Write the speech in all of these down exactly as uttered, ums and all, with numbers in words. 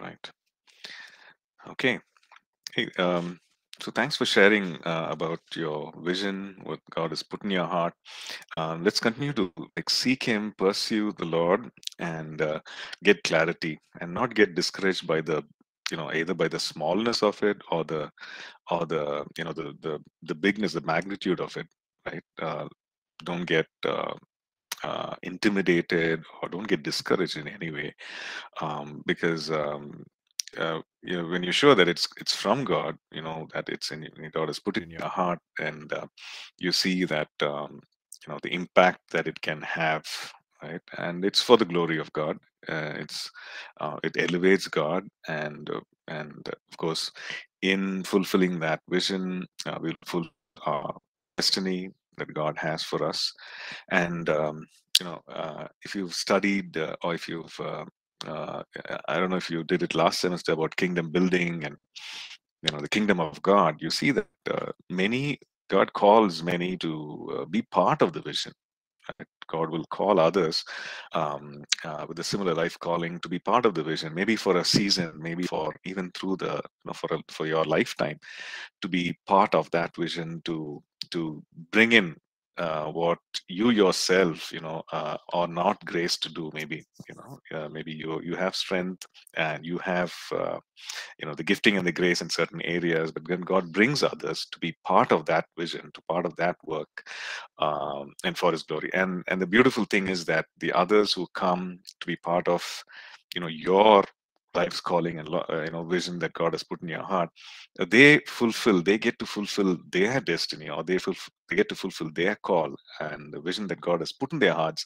right? Okay. Hey, um, so thanks for sharing uh, about your vision, what God has put in your heart. Uh, let's continue to like seek Him, pursue the Lord, and uh, get clarity, and not get discouraged by the, you know, either by the smallness of it or the, or the, you know, the the the bigness, the magnitude of it, right? Uh, don't get uh, uh, intimidated or don't get discouraged in any way, um, because. Um, Uh, you know, when you're sure that it's it's from God, you know that it's in God has put it in your heart, and uh, you see that um, you know the impact that it can have, right? And it's for the glory of God. Uh, it's uh, it elevates God, and uh, and uh, of course, in fulfilling that vision, uh, we'll fulfill our destiny that God has for us. And um, you know, uh, if you've studied uh, or if you've uh, Uh, I don't know if you did it last semester about kingdom building and, you know, the kingdom of God, you see that uh, many, God calls many to uh, be part of the vision. Right? God will call others um, uh, with a similar life calling to be part of the vision, maybe for a season, maybe for even through the, you know, for, a, for your lifetime, to be part of that vision, to, to bring in Uh, what you yourself, you know, uh, are not graced to do. Maybe, you know, uh, maybe you you have strength and you have, uh, you know, the gifting and the grace in certain areas. But then God brings others to be part of that vision, to part of that work, um, and for His glory. And and the beautiful thing is that the others who come to be part of, you know, your life's calling and, you know, vision that God has put in your heart, they fulfill, they get to fulfill their destiny, or they, fulfill, they get to fulfill their call and the vision that God has put in their hearts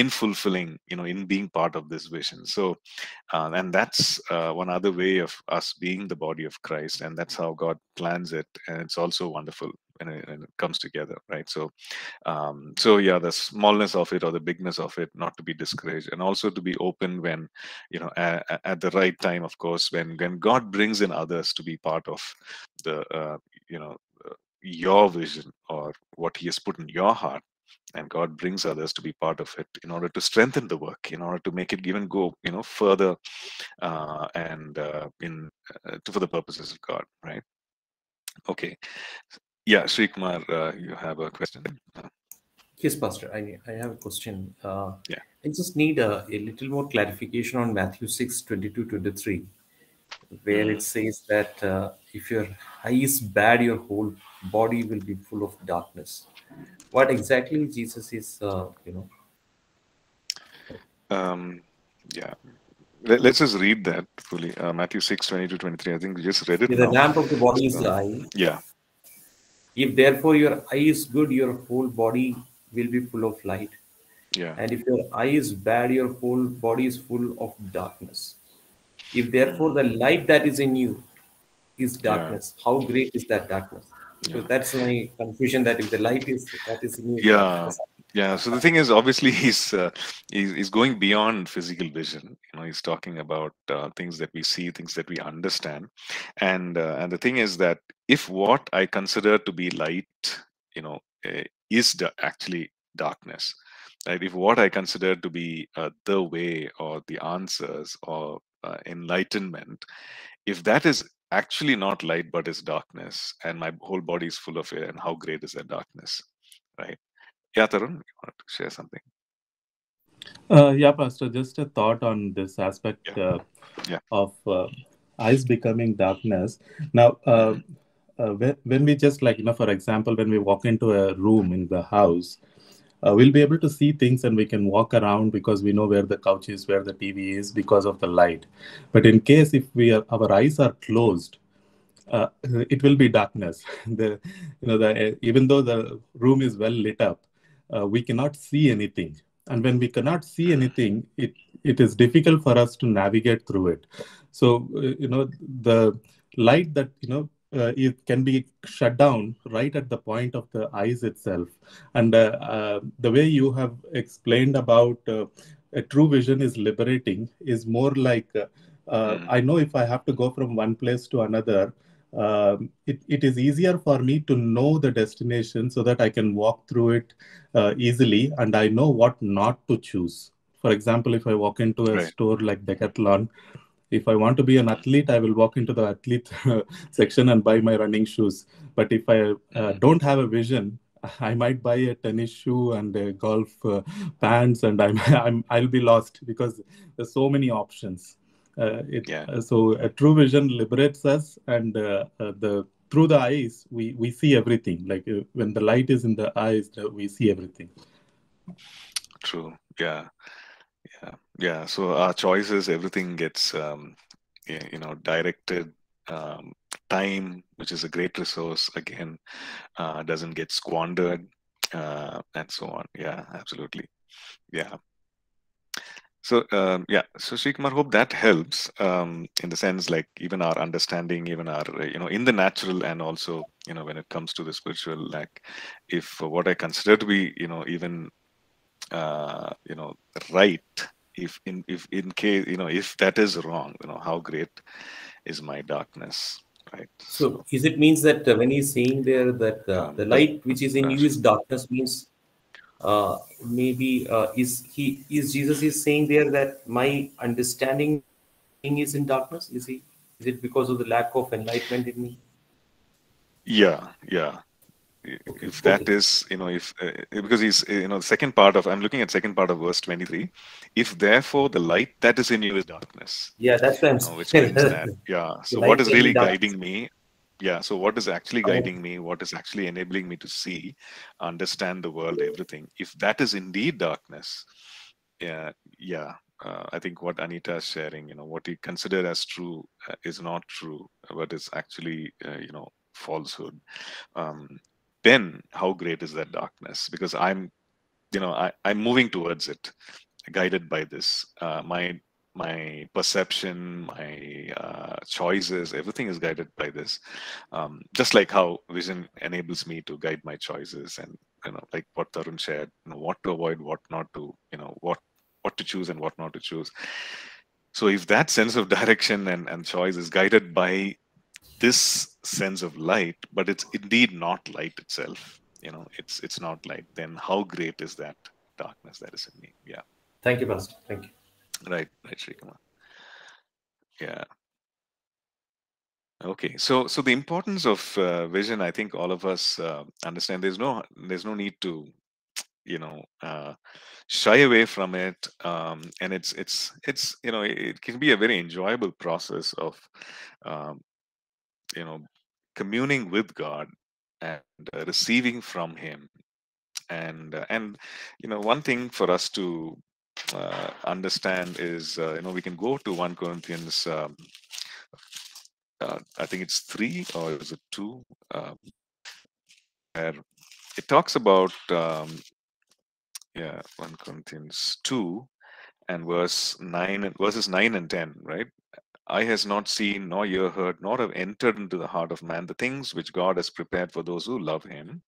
in fulfilling, you know, in being part of this vision. So, uh, and that's uh, one other way of us being the body of Christ, and that's how God plans it. And it's also wonderful when it, when it comes together, right? So, um, so yeah, the smallness of it or the bigness of it, not to be discouraged, and also to be open when, you know, a, a, at the right time, of course, when when God brings in others to be part of the, uh, you know, your vision or what He has put in your heart. And God brings others to be part of it in order to strengthen the work, in order to make it even go, you know, further, uh, and uh, in uh, to, for the purposes of God, right? Okay, yeah, Sri Kumar, uh, you have a question. Yes, Pastor, I I have a question. Uh, yeah, I just need a, a little more clarification on Matthew six twenty-two twenty-three, where mm. it says that uh, if your eye is bad, your whole body will be full of darkness. What exactly Jesus is, uh, you know? Um, yeah, Let, let's just read that fully. Uh, Matthew six twenty two twenty three. I think we just read it. Yeah, the lamp of the body is the eye. Yeah. If therefore your eye is good, your whole body will be full of light. Yeah. And if your eye is bad, your whole body is full of darkness. If therefore the light that is in you is darkness, yeah. How great is that darkness? So yeah. That's my confusion, that if the light is that is new, yeah yeah so the thing is, obviously he's uh, he's, he's going beyond physical vision. You know, he's talking about uh, things that we see, things that we understand, and uh, and the thing is that if what I consider to be light, you know, uh, is da- actually darkness, right? If what I consider to be uh, the way or the answers or uh, enlightenment, if that is actually not light but is darkness, and my whole body is full of it, and how great is that darkness, right? Yeah, Tarun, you want to share something? Uh, yeah, Pastor, just a thought on this aspect, yeah. Uh, yeah. of uh, eyes becoming darkness. Now, uh, uh, when, when we just like, you know, for example, when we walk into a room in the house, uh, we'll be able to see things and we can walk around because we know where the couch is, where the T V is because of the light. But in case if we are, our eyes are closed, uh, it will be darkness. The, you know, the, even though the room is well lit up, uh, we cannot see anything. And when we cannot see anything, it, it is difficult for us to navigate through it. So, uh, you know, the light that, you know, Uh, it can be shut down right at the point of the eyes itself. And uh, uh, the way you have explained about uh, a true vision is liberating is more like, uh, uh, I know if I have to go from one place to another, uh, it, it is easier for me to know the destination so that I can walk through it uh, easily, and I know what not to choose. For example, if I walk into a right. store like Decathlon, If I want to be an athlete, I will walk into the athlete section and buy my running shoes. But if I uh, don't have a vision, I might buy a tennis shoe and a golf uh, pants, and I'm, I'm, I'll be lost because there's so many options. Uh, it, yeah. uh, so a true vision liberates us, and uh, uh, the through the eyes, we, we see everything. Like uh, when the light is in the eyes, uh, we see everything. True. Yeah. Yeah. Yeah. So our choices, everything gets, um, you know, directed. Um, time, which is a great resource, again, uh, doesn't get squandered, uh, and so on. Yeah, absolutely. Yeah. So, um, yeah. So, Sri Kumar, hope that helps um, in the sense, like, even our understanding, even our, you know, in the natural, and also, you know, when it comes to the spiritual, like, if what I consider to be, you know, even, uh, you know, right, if in if in case, you know, if that is wrong, you know, how great is my darkness, right? So, so is it means that uh, when he's saying there that uh, the light which is in you is darkness, means uh, maybe uh, is he is Jesus is saying there that my understanding is in darkness? Is he? Is it because of the lack of enlightenment in me? Yeah, yeah. Okay. If that is, you know, if uh, because he's, you know, the second part of, I'm looking at second part of verse twenty-three. If therefore the light that is in you is darkness. Yeah, that's what I'm saying. Which means that, yeah. So what is really guiding me? Yeah. So what is actually guiding me? What is actually enabling me to see, understand the world, everything? If that is indeed darkness, yeah, yeah. Uh, I think what Anita is sharing, you know, what you consider as true uh, is not true, but it's actually, uh, you know, falsehood. Um, Then how great is that darkness? Because I'm, you know, I, I'm moving towards it, guided by this. Uh, my my perception, my uh, choices, everything is guided by this. Um, just like how vision enables me to guide my choices, and you know, like what Tarun shared, you know, what to avoid, what not to, you know, what what to choose and what not to choose. So if that sense of direction and and choice is guided by this sense of light, but it's indeed not light itself, you know, it's it's not light, then how great is that darkness that is in me? Yeah. Thank you, Pastor. Thank you. Right, right, Sri Kumar. Yeah. Okay, so so the importance of uh, vision, I think all of us uh, understand. There's no there's no need to, you know, uh, shy away from it, um, and it's it's it's you know, it can be a very enjoyable process of. Um, you know, communing with God and uh, receiving from him. And, uh, and, you know, one thing for us to uh, understand is, uh, you know, we can go to First Corinthians, um, uh, I think it's three or is it two, uh, where it talks about, um, yeah, First Corinthians two and verse nine, and verses nine and ten, right? Eye has not seen, nor ear heard, nor have entered into the heart of man the things which God has prepared for those who love him.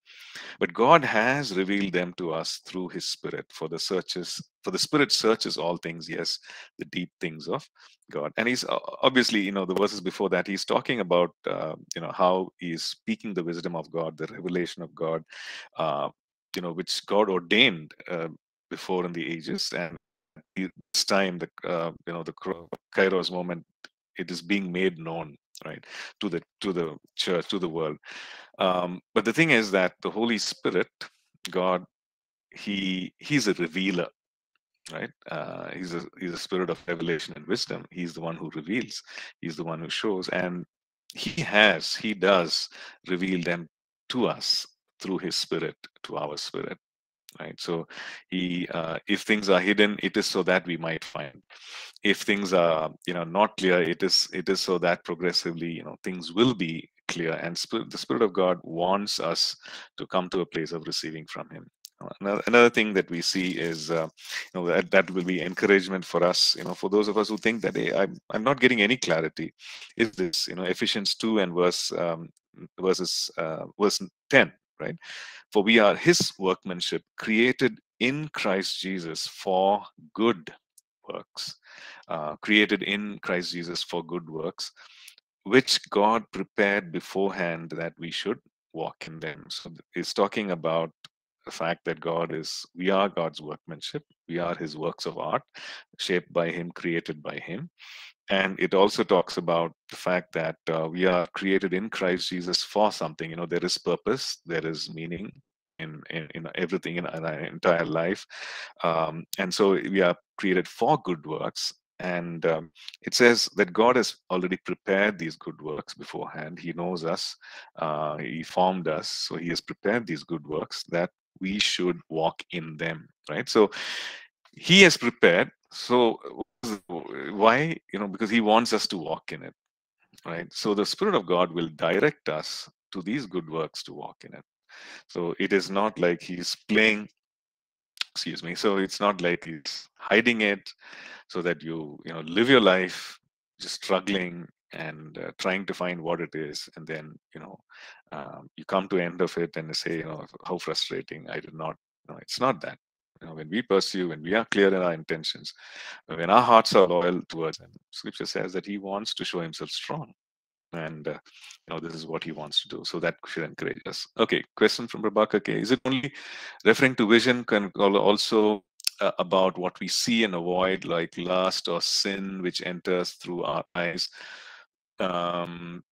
But God has revealed them to us through his Spirit, for the searches, for the Spirit searches all things, yes, the deep things of God. And he's obviously, you know, the verses before that, he's talking about, uh, you know, how he's speaking the wisdom of God, the revelation of God, uh, you know, which God ordained uh, before in the ages. And this time, the uh, you know, the Kairos moment, it is being made known, right, to the to the church, to the world. Um, but the thing is that the Holy Spirit, God, he he's a revealer, right? Uh, he's a he's a spirit of revelation and wisdom. He's the one who reveals. He's the one who shows, and he has he does reveal them to us through his Spirit, to our spirit. Right. So he, uh, if things are hidden, it is so that we might find. If things are, you know, not clear, it is it is so that progressively, you know, things will be clear. And spirit, the Spirit of God wants us to come to a place of receiving from him. Another, another thing that we see is, uh, you know, that, that will be encouragement for us, you know, for those of us who think that, hey, I'm, I'm not getting any clarity, is this, you know, Ephesians two and verse um, verses uh, verse ten. Right? For we are his workmanship, created in Christ Jesus for good works, uh, created in Christ Jesus for good works, which God prepared beforehand that we should walk in them. So it's talking about the fact that God is, we are God's workmanship, we are his works of art, shaped by him, created by him. And it also talks about the fact that uh, we are created in Christ Jesus for something. You know, there is purpose, there is meaning in in, in everything in our entire life, um, and so we are created for good works. And um, it says that God has already prepared these good works beforehand. He knows us, uh, He formed us, so He has prepared these good works that we should walk in them, right? So He has prepared. So why? You know, because He wants us to walk in it, right? So the Spirit of God will direct us to these good works to walk in it. So it is not like He's playing, excuse me, so it's not like He's hiding it so that you, you know, live your life just struggling and uh, trying to find what it is, and then, you know, um, you come to the end of it and say, you know, how frustrating, I did not, no, it's not that. You know, when we pursue, when we are clear in our intentions, when our hearts are loyal towards Him, Scripture says that He wants to show Himself strong. And, uh, you know, this is what He wants to do. So that should encourage us. Okay, question from Prabhakar K. Is it only referring to vision, can also uh, about what we see and avoid, like lust or sin, which enters through our eyes, um,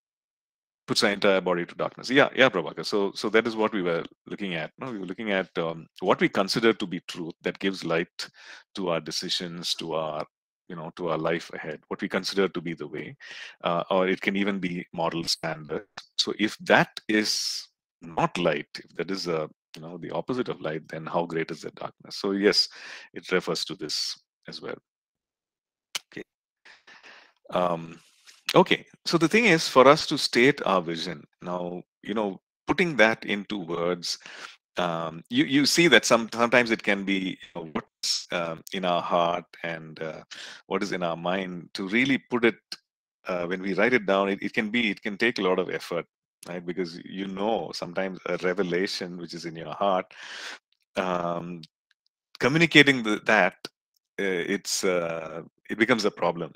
puts our entire body to darkness? Yeah, yeah, Prabhakar. So, so that is what we were looking at. No? We were looking at um, what we consider to be truth that gives light to our decisions, to our, you know, to our life ahead, what we consider to be the way, uh, or it can even be moral standard. So if that is not light, if that is a, you know, the opposite of light, then how great is the darkness? So yes, it refers to this as well. Okay. Um, okay. So the thing is for us to state our vision. Now, you know, putting that into words, um, you you see that some sometimes it can be, you know, what Um, in our heart and uh, what is in our mind. To really put it, uh, when we write it down, it, it can be, it can take a lot of effort, right? Because, you know, sometimes a revelation which is in your heart, um, communicating the, that uh, it's uh, it becomes a problem,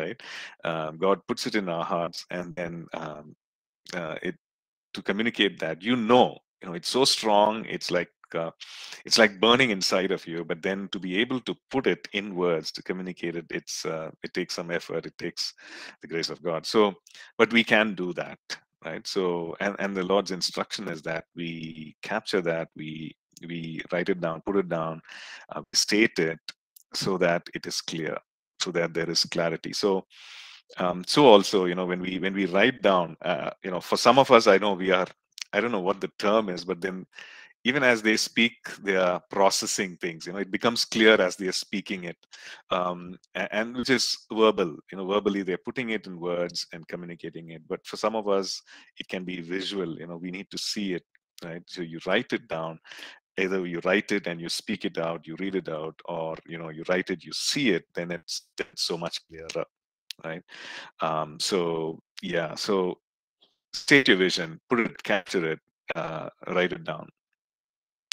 right? Um, God puts it in our hearts, and then um, uh, it to communicate that, you know, you know, it's so strong, it's like. Uh, it's like burning inside of you, but then to be able to put it in words, to communicate it, it's uh, it takes some effort, it takes the grace of God. So, but we can do that, right? So, and, and the Lord's instruction is that we capture that, we we write it down, put it down, uh, state it, so that it is clear, so that there is clarity. So, um, so also, you know, when we when we write down, uh, you know, for some of us, I know we are, I don't know what the term is, but then, even as they speak, they are processing things. You know, it becomes clear as they are speaking it, um, and, and which is verbal. You know, verbally they're putting it in words and communicating it. But for some of us, it can be visual. You know, we need to see it, right? So you write it down. Either you write it and you speak it out, you read it out, or you know, you write it, you see it. Then it's, it's so much clearer, right? Um, so yeah, so state your vision, put it, capture it, uh, write it down.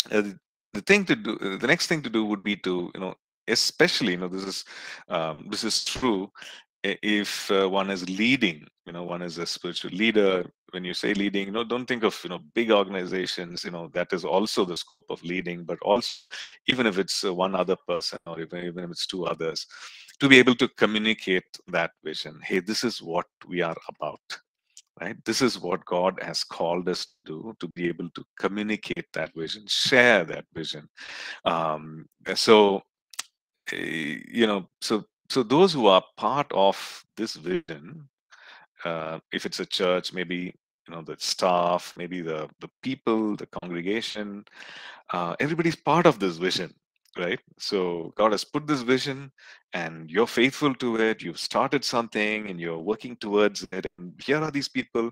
Uh, the thing to do, the next thing to do would be to, you know, especially, you know, this is um, this is true if uh, one is leading, you know, one is a spiritual leader. When you say leading, you know, don't think of, you know, big organizations, you know, that is also the scope of leading, but also even if it's uh, one other person, or even, even if it's two others, to be able to communicate that vision. Hey, this is what we are about. Right? This is what God has called us to do, to be able to communicate that vision, share that vision. Um, so, you know, so so those who are part of this vision, uh, if it's a church, maybe, you know, the staff, maybe the, the people, the congregation, uh, everybody's part of this vision. Right? So God has put this vision and you're faithful to it. You've started something and you're working towards it. And here are these people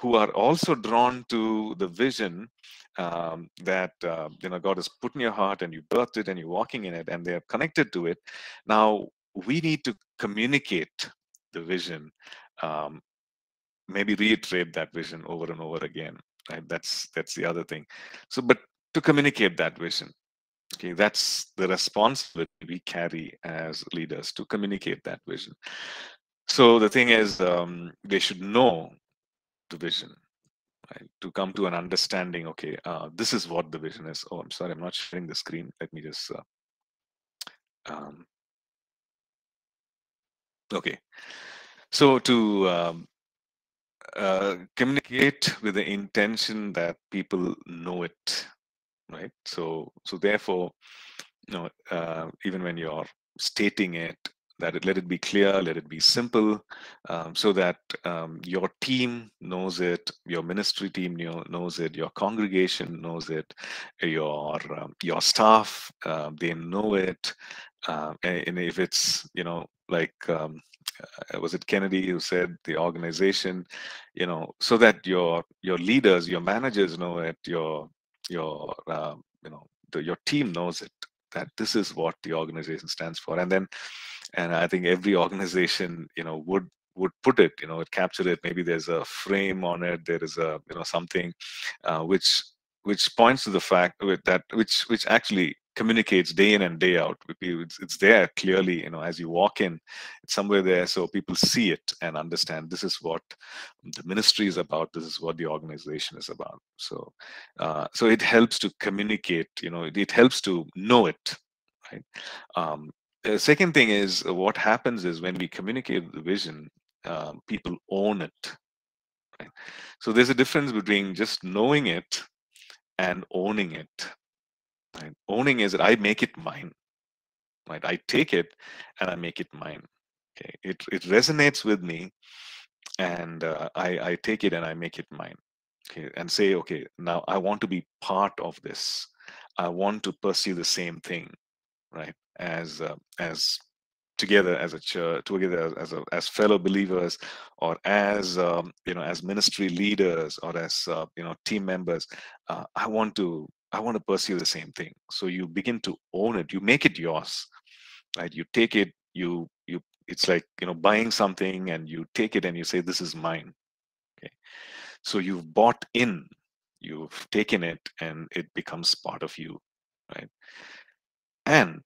who are also drawn to the vision um, that, uh, you know, God has put in your heart and you birthed it and you're walking in it and they are connected to it. Now, we need to communicate the vision, um, maybe reiterate that vision over and over again. Right? That's, that's the other thing. So, but to communicate that vision. Okay, that's the responsibility we carry as leaders, to communicate that vision. So the thing is, um, they should know the vision, right? To come to an understanding, okay, uh, this is what the vision is. Oh, I'm sorry, I'm not sharing the screen. Let me just... Uh, um, Okay, so to um, uh, communicate with the intention that people know it, right? So, so therefore, you know, uh, even when you're stating it, that it let it be clear, let it be simple, um, so that um, your team knows it, your ministry team know, knows it, your congregation knows it, your um, your staff uh, they know it, uh, and if it's, you know, like um, was it Kennedy who said the organization, you know, so that your your leaders, your managers know it, your your uh, you know the, your team knows it, that this is what the organization stands for, and then. And I think every organization, you know, would would put it, you know, it capture it. Maybe there's a frame on it. There is a, you know, something uh, which which points to the fact with that which which actually communicates day in and day out. It's, it's there clearly, you know, as you walk in, it's somewhere there, so people see it and understand this is what the ministry is about. This is what the organization is about. So, uh, so it helps to communicate. You know, it, it helps to know it, right? Um, The second thing is what happens is when we communicate the vision, um, people own it. Right? So there's a difference between just knowing it and owning it. Right? Owning is that I make it mine. Right? I take it and I make it mine. Okay? It it resonates with me, and uh, I I take it and I make it mine. Okay? And say, okay, now I want to be part of this. I want to pursue the same thing. Right? As uh, as together as a church, together as a, as fellow believers, or as um, you know, as ministry leaders, or as uh, you know, team members, uh, I want to I want to pursue the same thing. So you begin to own it. You make it yours, right? You take it. You you. It's like, you know, buying something, and you take it and you say, "This is mine." Okay, so you've bought in. You've taken it, and it becomes part of you, right? And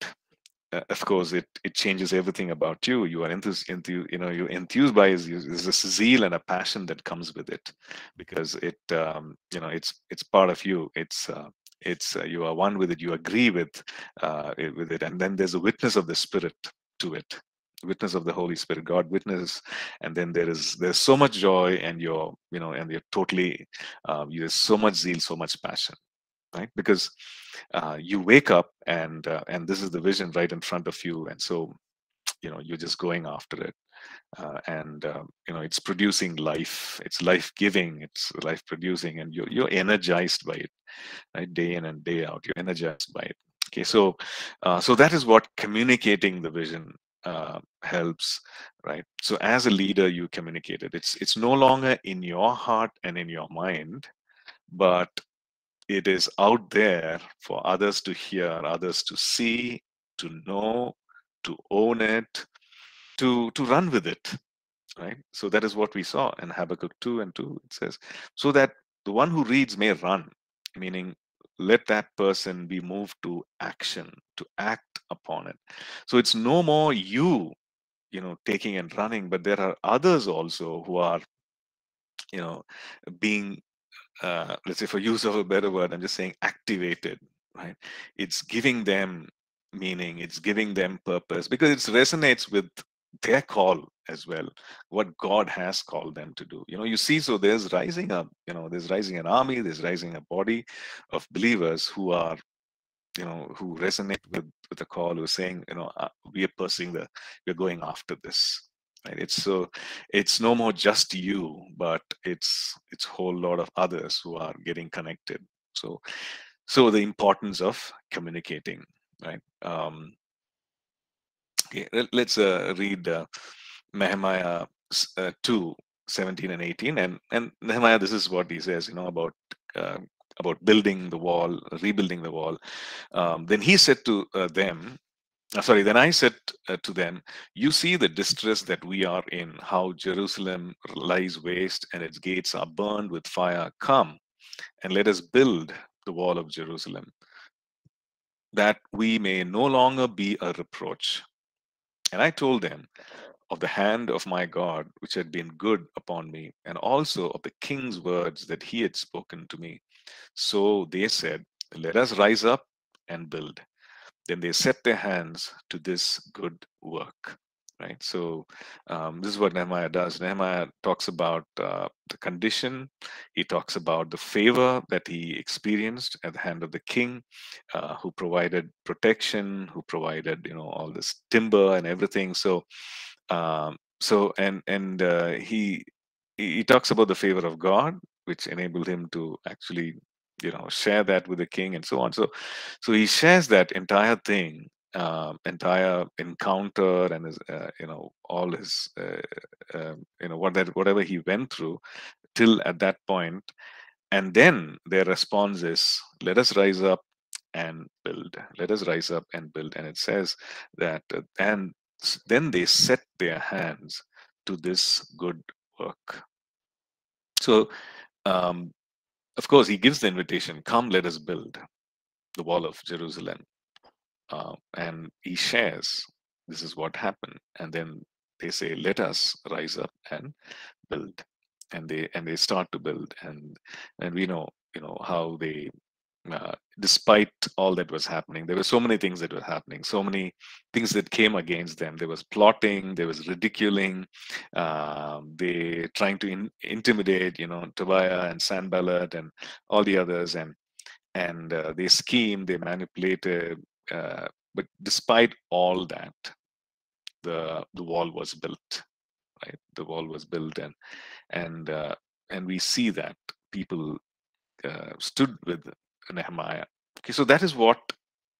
Uh, of course, it it changes everything about you. You are enthused, enthused you know, you're enthused by is this zeal and a passion that comes with it, because it, um, you know, it's it's part of you. It's uh, it's uh, you are one with it. You agree with uh, with it, and then there's a witness of the Spirit to it, witness of the Holy Spirit, God witness, and then there is there's so much joy, and you're you know, and you're totally um, you have so much zeal, so much passion. Right, because uh, you wake up and uh, and this is the vision right in front of you, and so you know you're just going after it, uh, and uh, you know it's producing life, it's life giving, it's life producing, and you're you're energized by it, right? Day in and day out, you're energized by it. Okay, so uh, so that is what communicating the vision uh, helps, right? So as a leader, you communicate it. It's it's no longer in your heart and in your mind, but it is out there for others to hear, others to see, to know, to own it, to to run with it, right? So that is what we saw in Habakkuk two and two. It says, so that the one who reads may run, meaning let that person be moved to action, to act upon it. So it's no more you, you know, taking and running, but there are others also who are, you know, being, Uh, let's say, for use of a better word, I'm just saying activated, right? It's giving them meaning, it's giving them purpose, because it resonates with their call as well, what God has called them to do. You know, you see, so there's rising up, you know, there's rising an army, there's rising a body of believers who are, you know, who resonate with, with the call, who are saying, you know, uh, we are pursuing the, we're going after this. Right. It's so it's no more just you, but it's it's whole lot of others who are getting connected. So so the importance of communicating, right? Um, okay, let's uh, read uh, Nehemiah uh, two seventeen and eighteen, and and Nehemiah. This is what he says, you know, about uh, about building the wall, rebuilding the wall. Um, then he said to uh, them. Sorry, then I said uh, to them, you see the distress that we are in, how Jerusalem lies waste and its gates are burned with fire. Come and let us build the wall of Jerusalem, that we may no longer be a reproach. And I told them of the hand of my God, which had been good upon me, and also of the king's words that he had spoken to me. So they said, let us rise up and build. Then they set their hands to this good work, right? So um, this is what Nehemiah does. Nehemiah talks about uh, the condition. He talks about the favor that he experienced at the hand of the king, uh, who provided protection, who provided, you know, all this timber and everything. So, um, so and and uh, he he talks about the favor of God, which enabled him to actually, you know, share that with the king and so on. So, so he shares that entire thing, uh, entire encounter, and his, uh, you know, all his, uh, uh, you know, what that whatever he went through, till at that point, and then their response is, "Let us rise up and build. Let us rise up and build." And it says that, uh, and then they set their hands to this good work. So, um, of course, he gives the invitation, come, let us build the wall of Jerusalem. Uh, and he shares, this is what happened. And then they say, let us rise up and build. And they and they start to build. And and we know, you know, how they, uh, despite all that was happening, there were so many things that were happening, so many things that came against them. There was plotting, there was ridiculing, uh, they trying to in, intimidate, you know, Tobiah and Sanballat and all the others, and and uh, they schemed, they manipulated. Uh, but despite all that, the the wall was built, right? The wall was built, and and uh, and we see that people uh, stood with Nehemiah. Okay, so that is what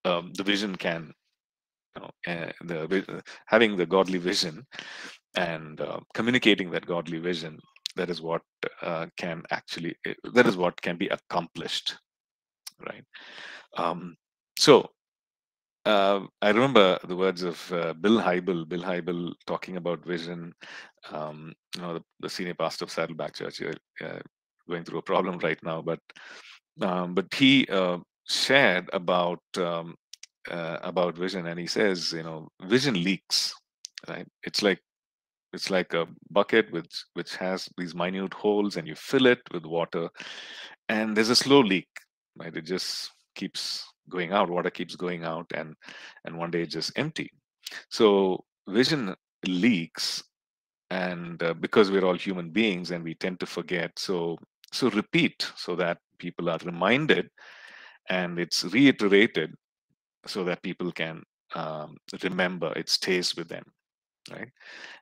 um, the vision can, you know, uh, the having the godly vision and uh, communicating that godly vision. That is what uh, can actually. That is what can be accomplished, right? Um, so uh, I remember the words of uh, Bill Hybel. Bill Hybel talking about vision. Um, you know, the, the senior pastor of Saddleback Church. You're uh, going through a problem right now, but. Um, but he uh, shared about um, uh, about vision, and he says, you know, vision leaks, right? It's like it's like a bucket which which has these minute holes, and you fill it with water, and there's a slow leak, right? It just keeps going out. Water keeps going out, and and one day it's just empty. So vision leaks, and uh, because we're all human beings and we tend to forget, so so repeat so that people are reminded, and it's reiterated so that people can um, remember. It stays with them, right?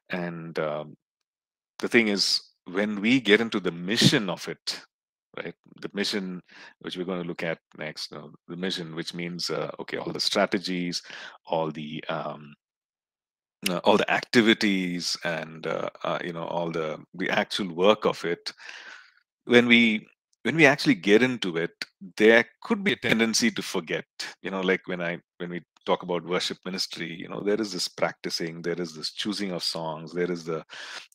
And um, the thing is, when we get into the mission of it, right? The mission, which we're going to look at next, you know, the mission, which means uh, okay, all the strategies, all the um, uh, all the activities, and uh, uh, you know, all the the actual work of it. When we When we actually get into it, there could be a tendency to forget. You know, like when I when we talk about worship ministry, you know, there is this practicing, there is this choosing of songs, there is the,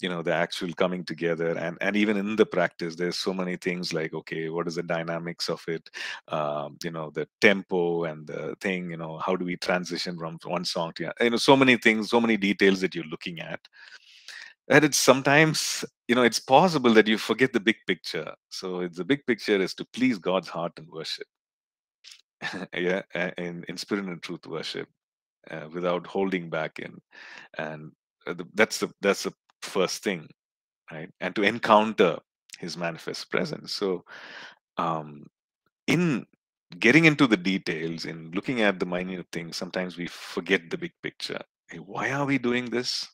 you know, the actual coming together, and and even in the practice, there's so many things like, okay, what is the dynamics of it? Um, you know, the tempo and the thing. You know, how do we transition from one song to, you know, so many things, so many details that you're looking at. And it's sometimes, you know, it's possible that you forget the big picture. So the big picture is to please God's heart and worship. Yeah, in, in spirit and truth worship, uh, without holding back in. And the, that's, the, that's the first thing, right? And to encounter his manifest presence. So um, in getting into the details, in looking at the minute things, sometimes we forget the big picture. Hey, why are we doing this?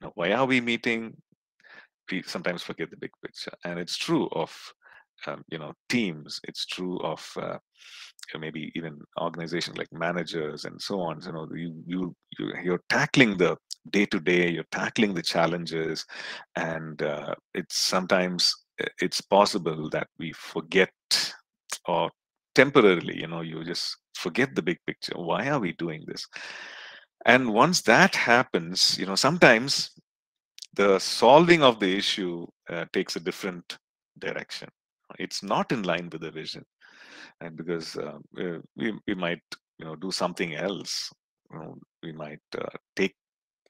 Now, why are we meeting? We sometimes forget the big picture, and it's true of um, you know, teams. It's true of uh, maybe even organizations like managers and so on. You know, you you, you you're tackling the day to day. You're tackling the challenges, and uh, it's sometimes it's possible that we forget, or temporarily, you know, you just forget the big picture. Why are we doing this? And once that happens, you know, sometimes the solving of the issue uh, takes a different direction. It's not in line with the vision, and because uh, we we might, you know, do something else. You know, we might uh, take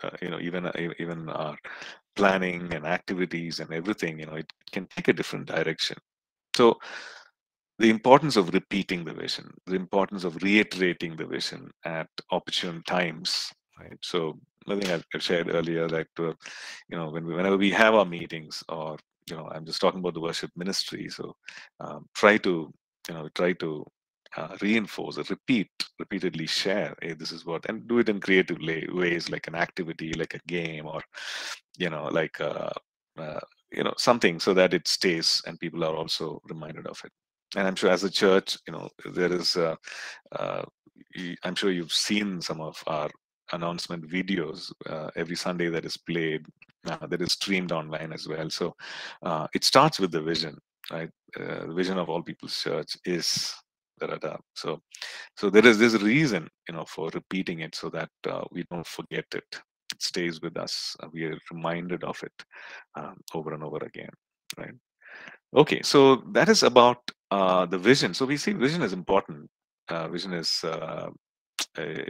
uh, you know, even even our planning and activities and everything. You know, it can take a different direction. So the importance of repeating the vision, the importance of reiterating the vision at opportune times, right? So I think I've shared earlier that uh, you know when we, whenever we have our meetings, or you know I'm just talking about the worship ministry, so um, try to you know try to uh, reinforce or repeat repeatedly share, hey, this is what, and do it in creative ways, like an activity, like a game, or you know like uh, uh, you know something, so that it stays and people are also reminded of it. And I'm sure as a church, you know there is uh, uh, I'm sure you've seen some of our announcement videos uh, every Sunday that is played, uh, that is streamed online as well. So uh, it starts with the vision, right? Uh, the vision of All People's Church is da, da, da. So, so there is this reason, you know, for repeating it, so that uh, we don't forget it. It stays with us. Uh, we are reminded of it um, over and over again, right? Okay, so that is about uh, the vision. So we see vision is important. Uh, vision is. Uh,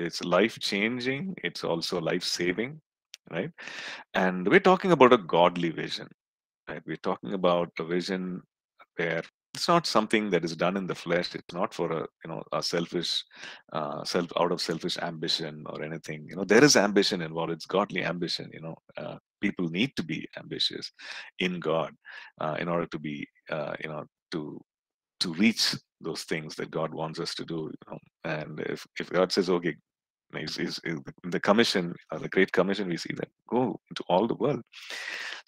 It's life-changing. It's also life-saving, right? And we're talking about a godly vision, right? We're talking about a vision where it's not something that is done in the flesh. It's not for a you know a selfish, uh, self out of selfish ambition or anything. You know there is ambition involved. It's godly ambition. You know uh, people need to be ambitious in God uh, in order to be uh, you know to to reach those things that God wants us to do, you know. And if if God says, okay, is is the commission, or the Great Commission, we see that go into all the world.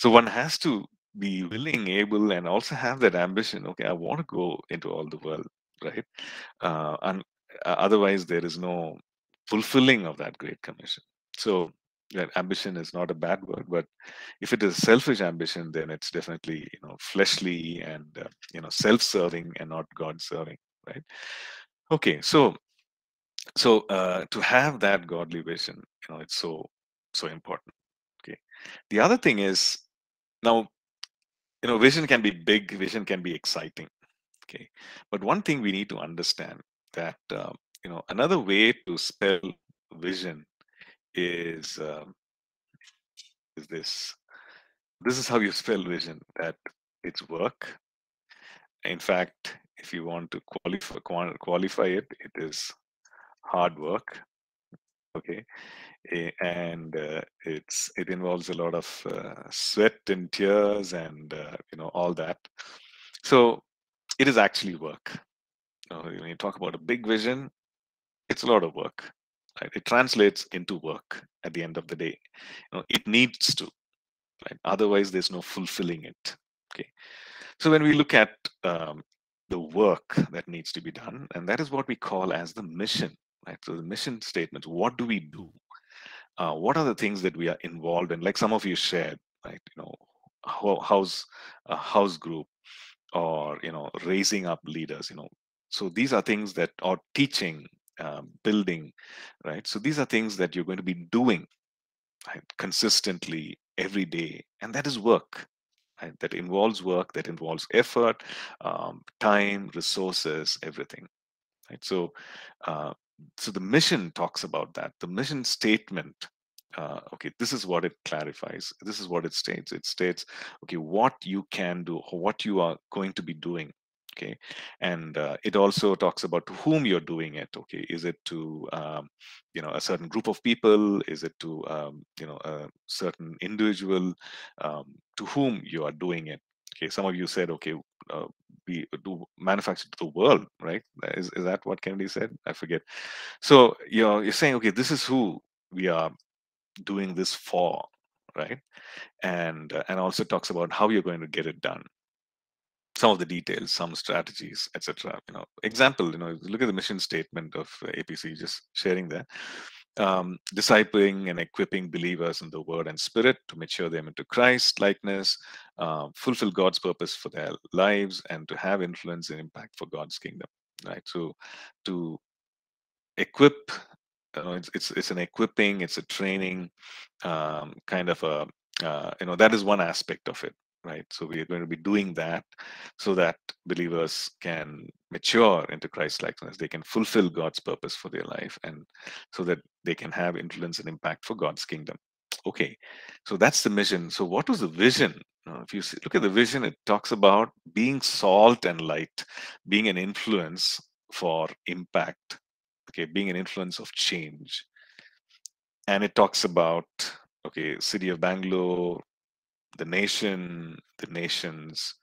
So one has to be willing, able, and also have that ambition. Okay, I want to go into all the world, right? Uh, and otherwise, there is no fulfilling of that Great Commission. So that ambition is not a bad word, but if it is selfish ambition, then it's definitely you know fleshly and uh, you know self-serving and not God-serving, right? Okay, so so uh, to have that godly vision, you know, it's so so important. Okay, the other thing is, now you know vision can be big, vision can be exciting. Okay, but one thing we need to understand that uh, you know another way to spell vision is um, is this this is how you spell vision, that it's work. In fact, if you want to qualify qualify it, it is hard work. Okay, and uh, it's it involves a lot of uh, sweat and tears and uh, you know all that. So it is actually work. You know, when you talk about a big vision, it's a lot of work. Right. It translates into work at the end of the day. You know, it needs to, right? Otherwise, there's no fulfilling it. Okay. So when we look at um, the work that needs to be done, and that is what we call as the mission. Right. So the mission statement: what do we do? Uh, what are the things that we are involved in? Like some of you shared, right? You know, house a house group, or you know, raising up leaders. You know, so these are things that are teaching. Uh, building, right? So these are things that you're going to be doing, right, consistently every day, and that is work. Right? That involves work, that involves effort, um, time, resources, everything. Right? So, uh, so the mission talks about that. The mission statement. Uh, okay, this is what it clarifies. This is what it states. It states, okay, what you can do, or what you are going to be doing. Okay, and uh, it also talks about to whom you're doing it. Okay, is it to um, you know a certain group of people? Is it to um, you know a certain individual? Um, to whom you are doing it? Okay, some of you said, okay, uh, we do manufacture to the world, right? Is is that what Kennedy said? I forget. So you know you're saying, okay, this is who we are doing this for, right? And uh, and also talks about how you're going to get it done. Some of the details, some strategies, et cetera. You know, example. You know, look at the mission statement of A P C. Just sharing that, um, discipling and equipping believers in the Word and Spirit to mature them into Christ likeness, uh, fulfill God's purpose for their lives, and to have influence and impact for God's kingdom. Right. So, to equip, you know, it's it's it's an equipping, it's a training, um, kind of a uh, you know that is one aspect of it. Right, so we are going to be doing that so that believers can mature into Christ likeness, they can fulfill God's purpose for their life, and so that they can have influence and impact for God's kingdom. Okay, so that's the mission. So what was the vision? Now, if you see, look at the vision, it talks about being salt and light, being an influence for impact, okay, being an influence of change, And it talks about, okay, city of Bangalore, the nation, the nations,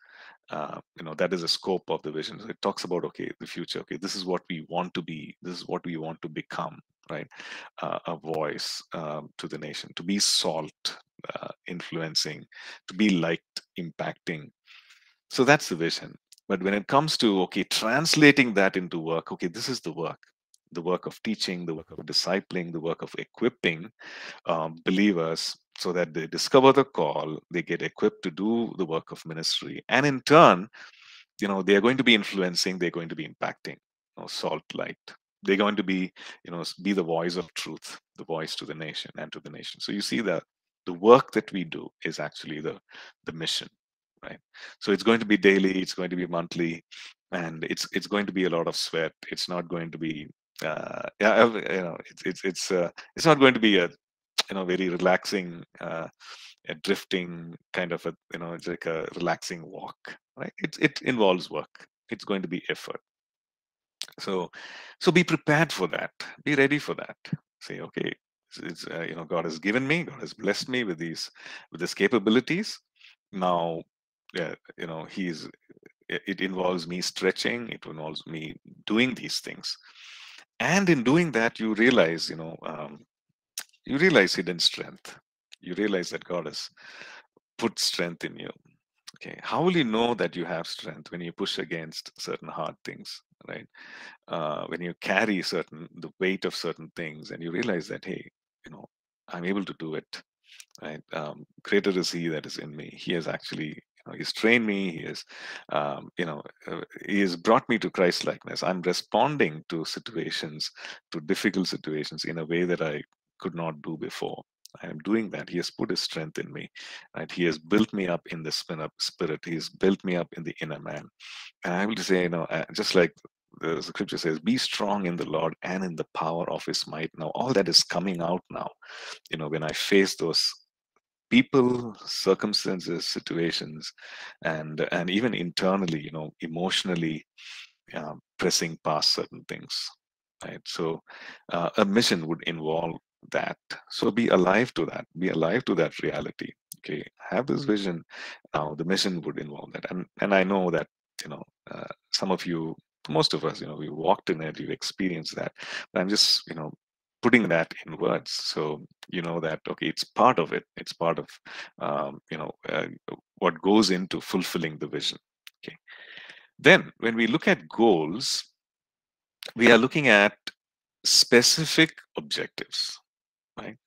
uh, you know, that is the scope of the vision. So it talks about, okay, the future. Okay, this is what we want to be. This is what we want to become, right? Uh, a voice um, to the nation, to be salt, uh, influencing, to be liked, impacting. So that's the vision. But when it comes to, okay, translating that into work, okay, this is the work, the work of teaching, the work of discipling, the work of equipping um, believers so that they discover the call, they get equipped to do the work of ministry. And in turn, you know, they're going to be influencing, they're going to be impacting, you know, salt, light. They're going to be, you know, be the voice of truth, the voice to the nation and to the nation. So you see that the work that we do is actually the, the mission. Right, so it's going to be daily, it's going to be monthly, and it's it's going to be a lot of sweat. It's not going to be, uh, yeah, you know, it's it's it's uh, it's not going to be a, you know, very relaxing, uh, a drifting kind of a, you know, it's like a relaxing walk. Right, it it involves work. It's going to be effort. So, so be prepared for that. Be ready for that. Say, okay, it's, it's uh, you know, God has given me, God has blessed me with these with these capabilities. Now. Yeah, you know, he's, it involves me stretching, it involves me doing these things. And in doing that, you realize, you know, um, you realize hidden strength. You realize that God has put strength in you. Okay, how will you know that you have strength? When you push against certain hard things, right? Uh, when you carry certain, the weight of certain things, and you realize that, hey, you know, I'm able to do it, right? Um, greater is he that is in me. He has actually, he's trained me, he has, um, you know, he has brought me to Christ-likeness. I'm responding to situations, to difficult situations in a way that I could not do before. I am doing that. He has put his strength in me, right? He has built me up in the spirit. He has built me up in the inner man. And I will say, you know, just like the scripture says, be strong in the Lord and in the power of his might. Now, all that is coming out now, you know, when I face those people, circumstances, situations, and and even internally, you know, emotionally uh, pressing past certain things, right? So uh, a mission would involve that. So be alive to that. Be alive to that reality. Okay, have this vision. Now the mission would involve that, and and I know that, you know, uh, some of you, most of us, you know, we walked in it, you experienced that. But I'm just, you know, putting that in words, so you know that, okay, it's part of it. It's part of, um, you know, uh, what goes into fulfilling the vision. Okay. Then when we look at goals, we are looking at specific objectives, right?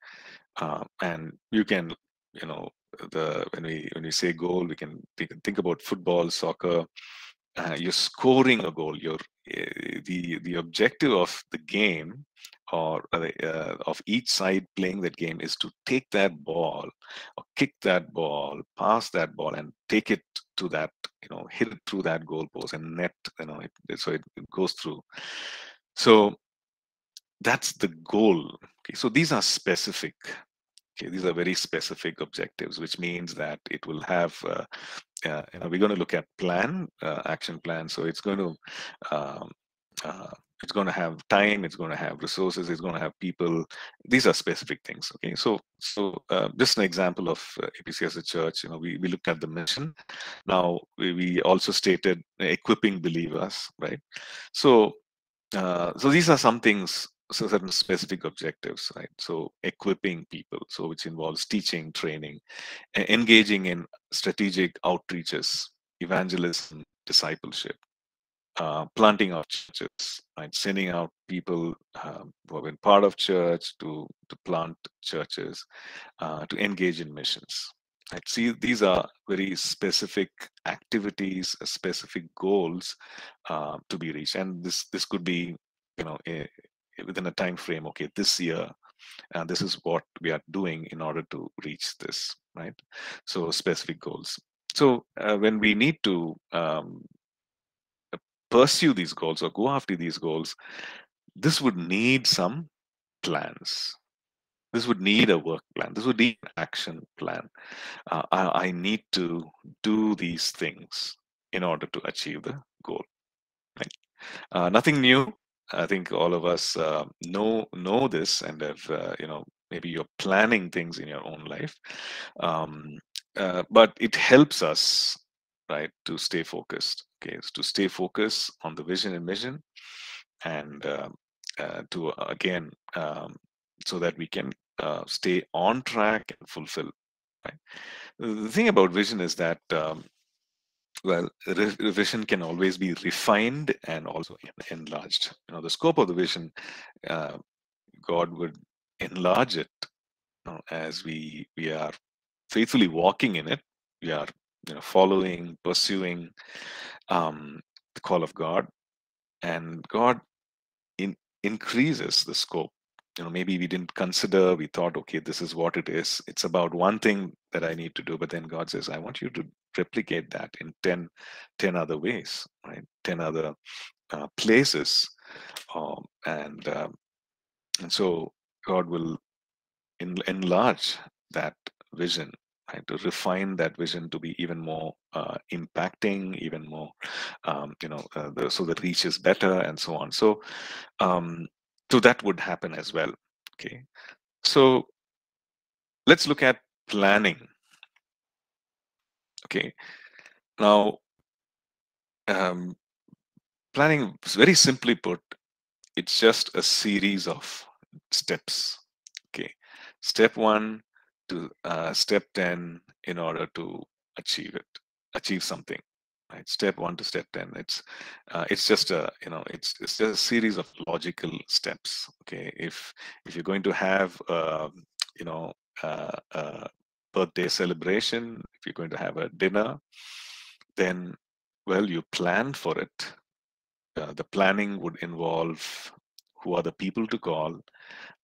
Uh, and you can, you know, the when we when we say goal, we can think, think about football, soccer. Uh, you're scoring a goal. You're uh, the the objective of the game, or uh, of each side playing that game, is to take that ball, or kick that ball, pass that ball, and take it to that, you know, hit it through that goalpost and net, you know, it, so it, it goes through. So that's the goal. Okay, so these are specific. Okay, these are very specific objectives, which means that it will have, uh, uh, you know, we're going to look at plan, uh, action plan. So it's going to, um, uh, it's going to have time, it's going to have resources, it's going to have people. These are specific things. Okay, so so uh, just an example of uh, A P C as a church. You know, we, we looked at the mission. Now we, we also stated equipping believers, right? So uh, so these are some things, so certain specific objectives, right? So equipping people, so which involves teaching, training, engaging in strategic outreaches, evangelism, discipleship. Uh, planting of churches, right? Sending out people um, who have been part of church to to plant churches, uh, to engage in missions. Right? See, these are very specific activities, specific goals uh, to be reached, and this this could be, you know, a, within a time frame. Okay, this year, and this is what we are doing in order to reach this. Right? So specific goals. So uh, when we need to um, pursue these goals or go after these goals, this would need some plans. This would need a work plan. This would need an action plan. Uh, I, I need to do these things in order to achieve the goal. Right? Uh, nothing new. I think all of us uh, know know this and have uh, you know maybe you're planning things in your own life. Um, uh, but it helps us, right, to stay focused. Okay, so to stay focused on the vision and mission, and uh, uh, to again, um, so that we can uh, stay on track and fulfill. Right? The thing about vision is that, um, well, re vision can always be refined and also enlarged. You know, the scope of the vision, uh, God would enlarge it, you know, as we we are faithfully walking in it. We are, you know, following, pursuing um, the call of God, and God in, increases the scope. You know, maybe we didn't consider, we thought, okay, this is what it is. It's about one thing that I need to do, but then God says, I want you to replicate that in ten, ten other ways, right? ten other uh, places. Um, and, uh, and so God will en enlarge that vision, right? To refine that vision to be even more uh, impacting, even more, um, you know, uh, the, so the reach is better and so on. So, um, So that would happen as well. Okay, so let's look at planning. Okay, now um, planning, very simply put, it's just a series of steps. Okay, step one to uh, step ten in order to achieve it, achieve something. Right, step one to step ten. It's uh, it's just a you know it's it's just a series of logical steps. Okay, if if you're going to have uh, you know uh, a birthday celebration, if you're going to have a dinner, then well, you plan for it. Uh, the planning would involve who are the people to call.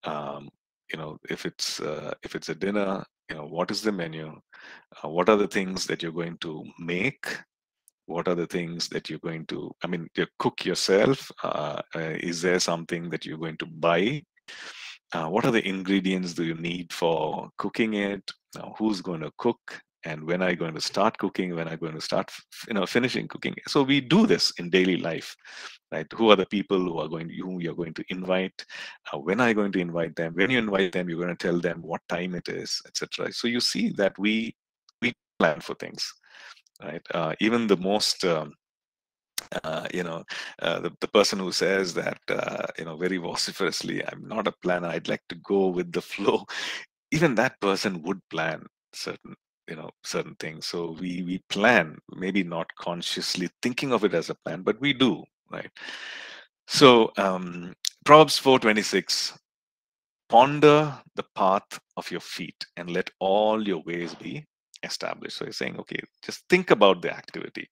Um, you know, if it's uh, if it's a dinner, you know, what is the menu? Uh, what are the things that you're going to make? What are the things that you're going to, I mean, you cook yourself? Uh, uh, is there something that you're going to buy? Uh, what are the ingredients do you need for cooking it? Now, who's going to cook? And when are you going to start cooking? When are you going to start, you know, finishing cooking? So we do this in daily life, right? Who are the people who are going, whom you're going to invite? Uh, when are you going to invite them? When you invite them, you're going to tell them what time it is, et cetera. So you see that we we plan for things. Right, uh, even the most, um, uh, you know, uh, the, the person who says that, uh, you know, very vociferously, I'm not a planner, I'd like to go with the flow. Even that person would plan certain, you know, certain things. So we, we plan, maybe not consciously thinking of it as a plan, but we do, right? So um, Proverbs four twenty-six, ponder the path of your feet and let all your ways be established. So you're saying, okay, just think about the activity,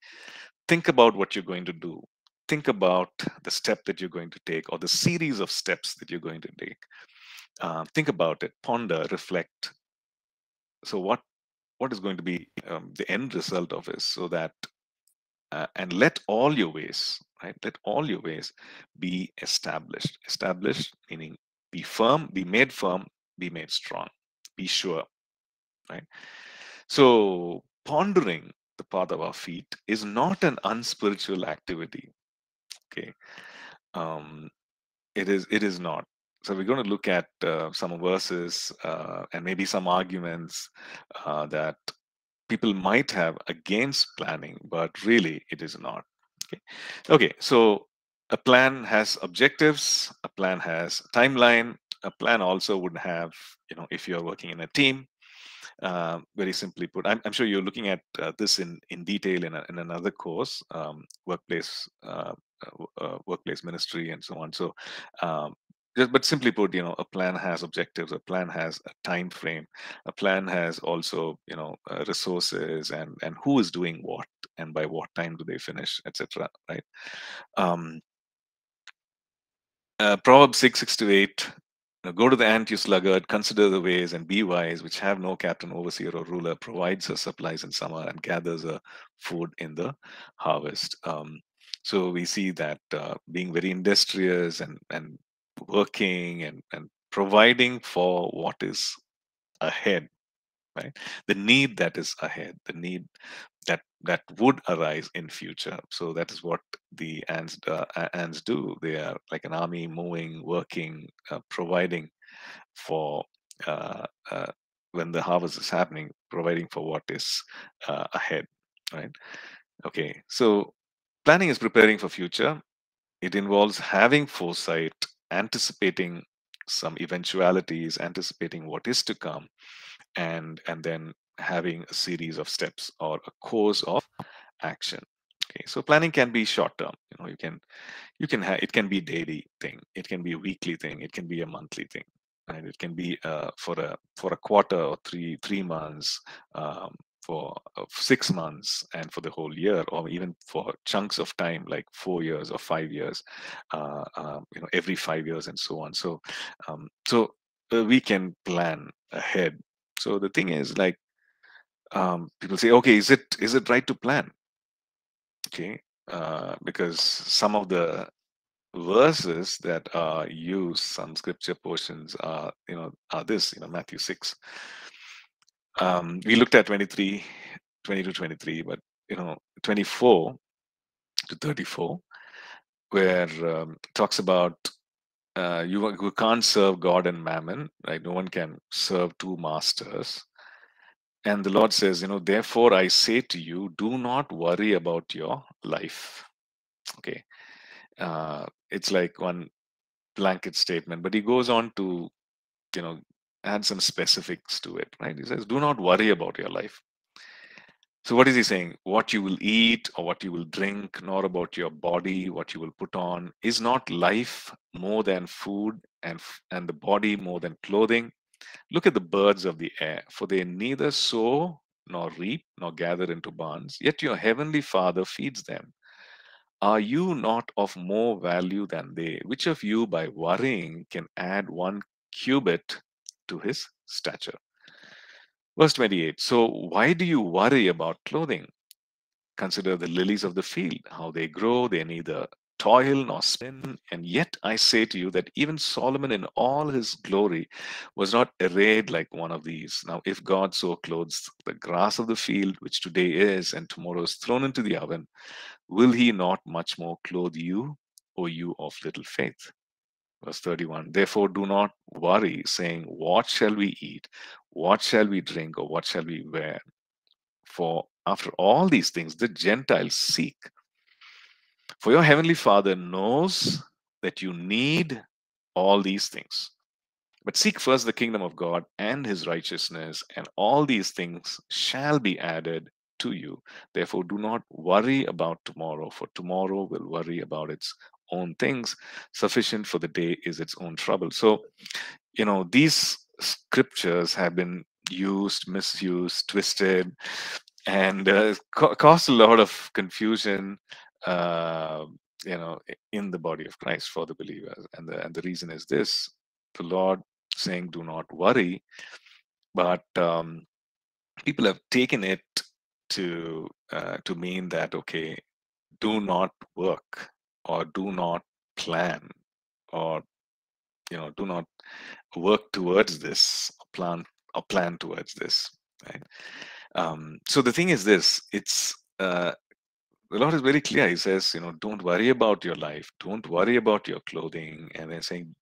think about what you're going to do, think about the step that you're going to take or the series of steps that you're going to take. Uh, think about it, ponder, reflect. So what what is going to be um, the end result of this? So that uh, and let all your ways, right? Let all your ways be established. Established meaning be firm, be made firm, be made strong, be sure, right? So pondering the path of our feet is not an unspiritual activity. Okay, um, it is. It is not. So we're going to look at uh, some verses uh, and maybe some arguments uh, that people might have against planning, but really it is not. Okay. Okay. So a plan has objectives. A plan has timeline. A plan also would have, you know, if you're working in a team. Uh, very simply put, I'm, I'm sure you're looking at uh, this in in detail in, a, in another course, um, workplace uh, uh, workplace ministry and so on. So, um, just, but simply put, you know, a plan has objectives, a plan has a time frame, a plan has also, you know, uh, resources and and who is doing what and by what time do they finish, et cetera. Right? Um, uh, Proverbs six six to eight. Go to the ant, you sluggard, consider the ways and be wise, which have no captain, overseer, or ruler, provides her supplies in summer and gathers her food in the harvest. Um, so we see that uh, being very industrious and, and working and, and providing for what is ahead, right? The need that is ahead, the need that that would arise in future. So that is what the ants uh, ants do. They are like an army, moving, working, uh, providing for uh, uh, when the harvest is happening, providing for what is uh, ahead, right? Okay, so planning is preparing for future. It involves having foresight, anticipating some eventualities, anticipating what is to come, and and then having a series of steps or a course of action. Okay, so planning can be short term. You know, you can you can have it can be daily thing, it can be a weekly thing, it can be a monthly thing, and right? It can be uh, for a for a quarter or three three months, um, for six months, and for the whole year, or even for chunks of time like four years or five years, uh, uh, you know, every five years and so on. So, um, so uh, we can plan ahead. So the thing is, like, um, people say, okay, is it is it right to plan? Okay, uh, because some of the verses that are used, some scripture portions are, you know, are this, you know, Matthew six. Um, we looked at twenty-three, twenty to twenty-three, but, you know, twenty-four to thirty-four, where um, talks about uh, you, you can't serve God and mammon, right? No one can serve two masters. And the Lord says, you know, therefore I say to you, do not worry about your life. Okay. Uh, it's like one blanket statement, but he goes on to, you know, add some specifics to it, right? He says, do not worry about your life. So what is he saying? What you will eat or what you will drink, nor about your body, what you will put on. Is not life more than food, and, and the body more than clothing? Look at the birds of the air, for they neither sow nor reap nor gather into barns, yet your heavenly Father feeds them. Are you not of more value than they? Which of you by worrying can add one cubit to his stature? Verse twenty-eight, so why do you worry about clothing? Consider the lilies of the field, how they grow, they neither toil nor spin, and yet I say to you that even Solomon in all his glory was not arrayed like one of these. Now if God so clothes the grass of the field, which today is and tomorrow is thrown into the oven, will he not much more clothe you, O you of little faith? Verse thirty-one, therefore do not worry, saying, what shall we eat? What shall we drink? Or what shall we wear? For after all these things the Gentiles seek. For your heavenly Father knows that you need all these things. But seek first the kingdom of God and his righteousness, and all these things shall be added to you. Therefore do not worry about tomorrow, for tomorrow will worry about its own things. Sufficient for the day is its own trouble. So, you know, these scriptures have been used, misused, twisted, and uh, co caused a lot of confusion, uh, you know, in the body of Christ for the believers. And the, and the reason is this, the Lord saying, do not worry, but um, people have taken it to, uh, to mean that, okay, do not work, or do not plan, or, you know, do not work towards this, or plan or plan towards this, right? Um, so the thing is this, it's, uh, the Lord is very clear. He says, you know, don't worry about your life, don't worry about your clothing, and then saying,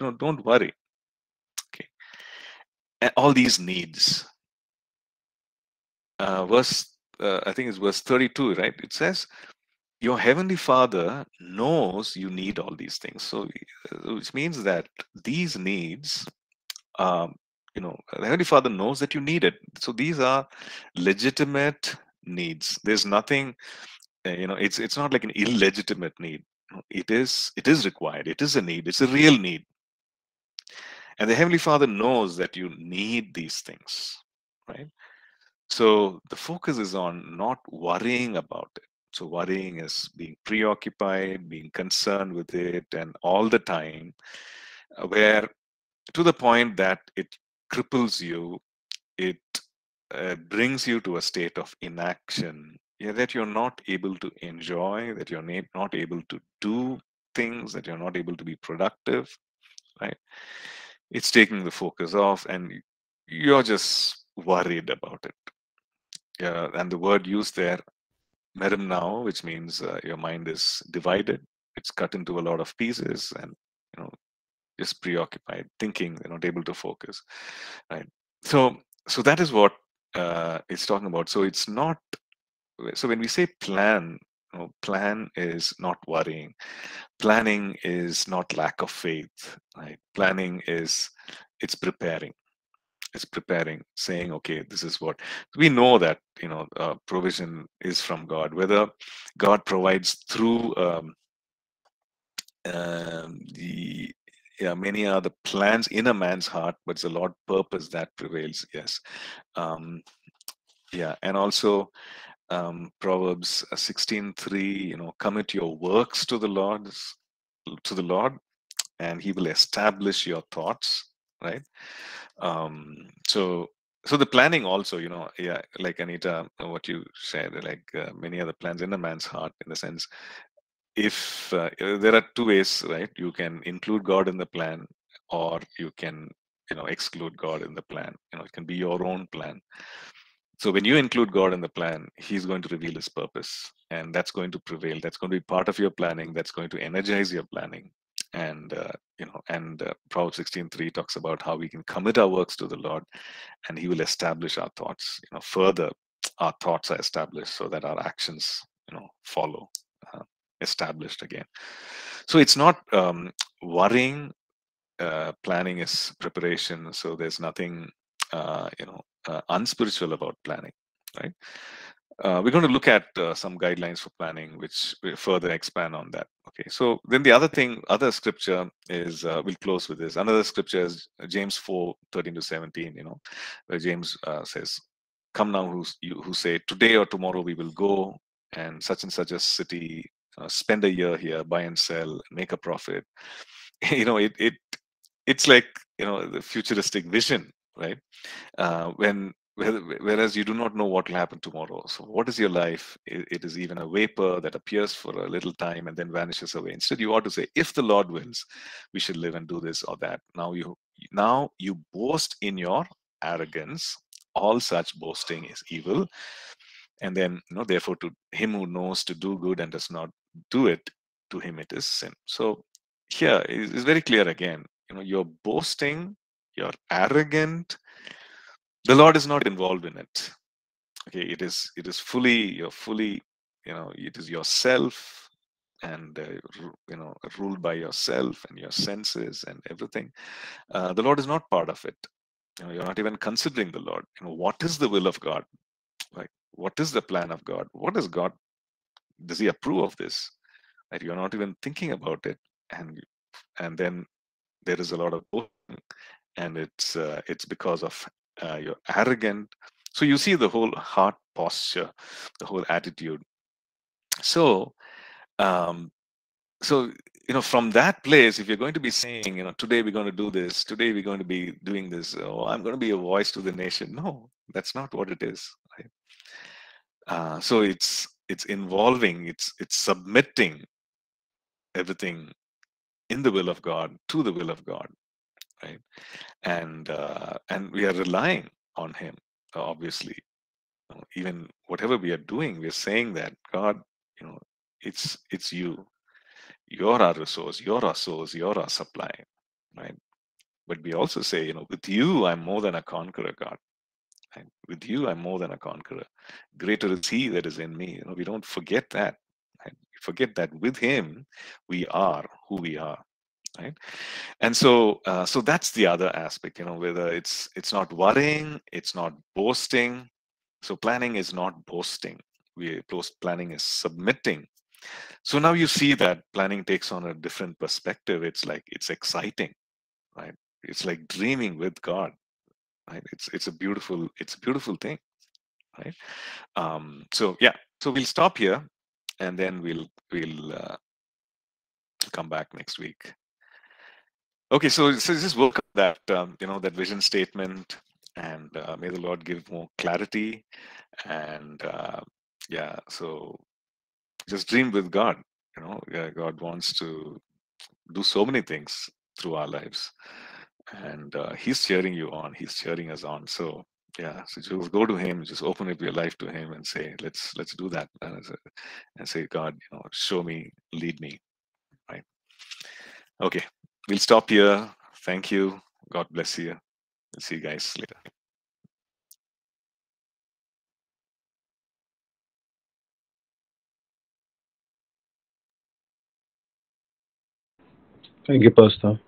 you know, don't worry, okay? And all these needs. Uh, verse, uh, I think it's verse thirty-two, right? It says, your heavenly Father knows you need all these things. So, which means that these needs, um, you know, the heavenly Father knows that you need it. So these are legitimate needs. There's nothing, you know, it's it's not like an illegitimate need. It is, it is required. It is a need. It's a real need. And the heavenly Father knows that you need these things, right? So the focus is on not worrying about it. So worrying is being preoccupied, being concerned with it, and all the time, where to the point that it cripples you, it uh, brings you to a state of inaction, yeah, that you're not able to enjoy, that you're not able to do things, that you're not able to be productive, right? It's taking the focus off, and you're just worried about it. Yeah, and the word used there, merim now, which means uh, your mind is divided, it's cut into a lot of pieces, and you know just preoccupied, thinking, they're not able to focus, right? So, so that is what uh, it's talking about. So it's not, so when we say plan, you know, plan is not worrying. Planning is not lack of faith, right? Planning is, it's preparing. It's preparing, saying, okay, this is what we know, that you know uh, provision is from God. Whether God provides through um, um, the yeah, many are the plans in a man's heart, but it's the Lord's purpose that prevails. Yes, um, yeah, and also um, Proverbs sixteen three. You know, commit your works to the Lord, to the Lord, and He will establish your thoughts. Right. Um, so, so the planning also, you know, yeah, like Anita, what you said, like uh, many other plans in a man's heart, in the sense, if uh, there are two ways, right? You can include God in the plan, or you can, you know, exclude God in the plan. You know, it can be your own plan. So when you include God in the plan, He's going to reveal His purpose, and that's going to prevail. That's going to be part of your planning. That's going to energize your planning. And uh, you know, and uh, Proverbs sixteen three talks about how we can commit our works to the Lord, and He will establish our thoughts. You know, further, our thoughts are established, so that our actions, you know, follow, uh, established again. So it's not um, worrying. Uh, planning is preparation. So there's nothing, uh, you know, uh, unspiritual about planning, right? Uh, we're going to look at uh, some guidelines for planning, which will further expand on that. Okay, so then the other thing, other scripture is, uh, we'll close with this. Another scripture is James four, thirteen to seventeen, you know, where James uh, says, come now who, you, who say, today or tomorrow we will go, and such and such a city, uh, spend a year here, buy and sell, make a profit. You know, it it it's like, you know, the futuristic vision, right? Uh, when Whereas you do not know what will happen tomorrow. So what is your life? It is even a vapor that appears for a little time and then vanishes away. Instead, you ought to say, if the Lord wills, we should live and do this or that. Now you, now you boast in your arrogance. All such boasting is evil. And then, you know, therefore, to him who knows to do good and does not do it, to him it is sin. So here it's very clear again. You know, you're boasting, you're arrogant. The Lord is not involved in it. Okay, it is it is fully you're fully you know it is yourself, and uh, you know ruled by yourself and your senses and everything. Uh, the Lord is not part of it. You know, you're not even considering the Lord. You know, what is the will of God? Like, what is the plan of God? What is God? Does He approve of this? That you're not even thinking about it, and and then there is a lot of boasting, and it's uh, it's because of Uh, you're arrogant. So you see the whole heart posture, the whole attitude. So, um, so you know, from that place, if you're going to be saying, you know, today we're going to do this, today we're going to be doing this, oh, I'm going to be a voice to the nation. No, that's not what it is. Right? Uh, so it's it's involving, it's it's submitting everything in the will of God to the will of God. Right, and uh, and we are relying on Him. Obviously, you know, even whatever we are doing, we are saying that God, you know, it's it's you. You're our resource. You're our source. You're our supply. Right, but we also say, you know, with you, I'm more than a conqueror, God. Right? With you, I'm more than a conqueror. Greater is He that is in me. You know, we don't forget that. Right? We forget that with Him, we are who we are. Right, and so uh, so that's the other aspect, you know, whether it's it's not worrying, it's not boasting. So planning is not boasting. We planning is submitting. So now you see that planning takes on a different perspective. It's like it's exciting, right? It's like dreaming with God, right? It's it's a beautiful it's a beautiful thing, right? Um, so yeah, so we'll stop here, and then we'll we'll uh, come back next week. Okay, so, so just work on that, um, you know, that vision statement, and uh, may the Lord give more clarity, and uh, yeah, so just dream with God, you know, yeah, God wants to do so many things through our lives, and uh, He's cheering you on, He's cheering us on, so yeah, so just go to Him, just open up your life to Him and say, let's, let's do that, and say, God, you know, show me, lead me, right? Okay. We'll stop here. Thank you. God bless you. We'll see you guys later. Thank you, Pastor.